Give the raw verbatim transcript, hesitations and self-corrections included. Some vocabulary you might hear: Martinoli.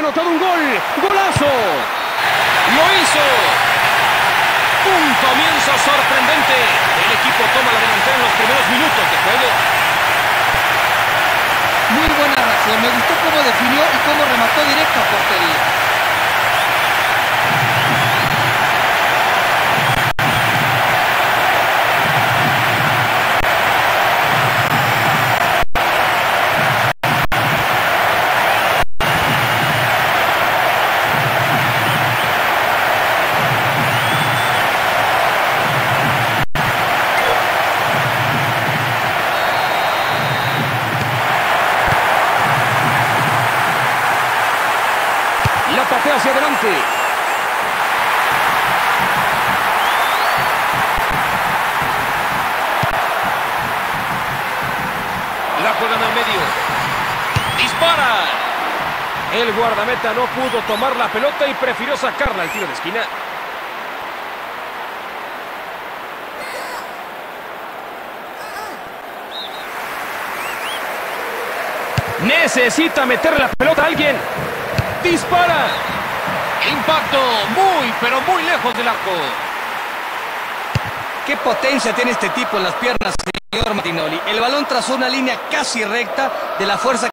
anotado un gol. ¡Golazo! ¡Lo hizo! Un comienzo sorprendente. El equipo toma la delantera en los primeros minutos de juego. Muy buena reacción. Me gustó cómo definió y cómo remató directo a portería. Patea hacia adelante. La juegan al medio. ¡Dispara! El guardameta no pudo tomar la pelota y prefirió sacarla al tiro de esquina. Necesita meter la pelota a alguien. ¡Dispara! Impacto muy, pero muy lejos del arco. ¡Qué potencia tiene este tipo en las piernas, señor Martinoli! El balón trazó una línea casi recta de la fuerza